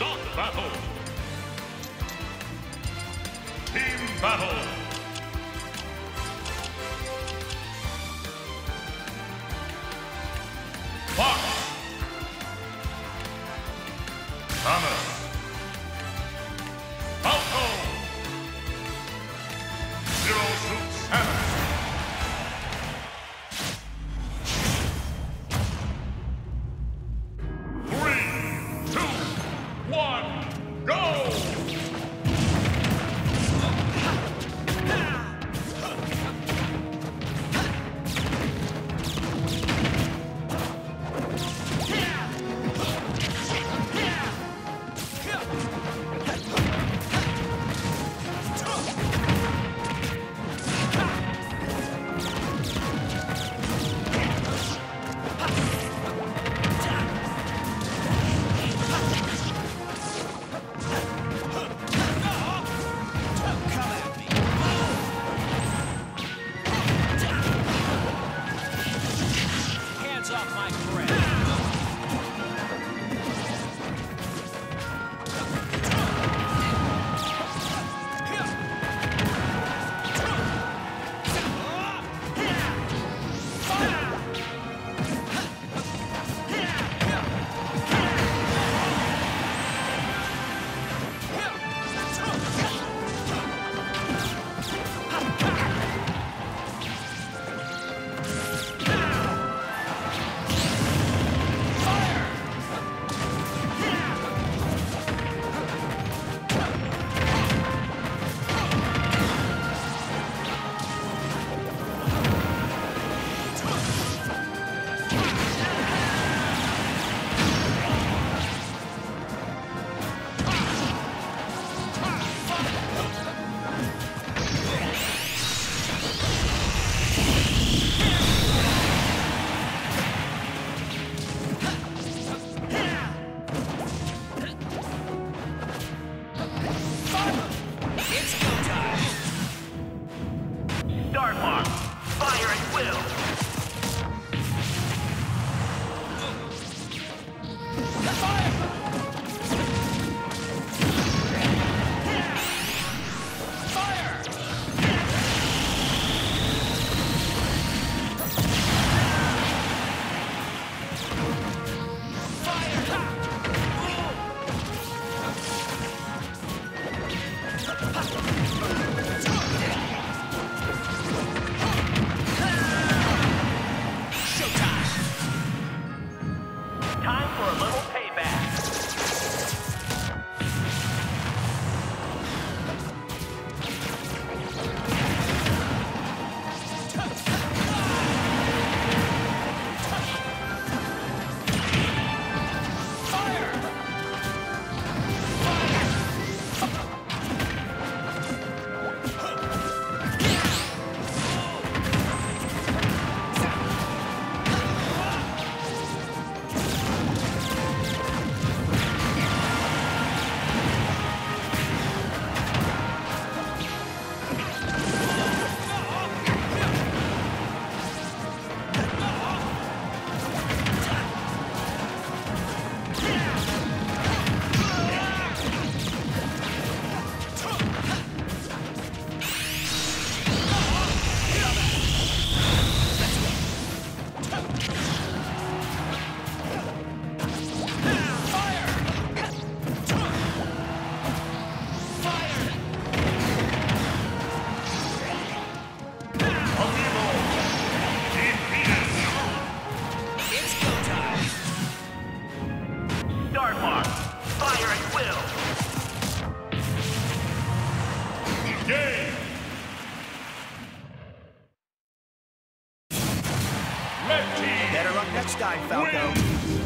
Start battle. Team battle. Fox. Samus. Falco. Zero Suit Samus. Better up next time, Falco. Win.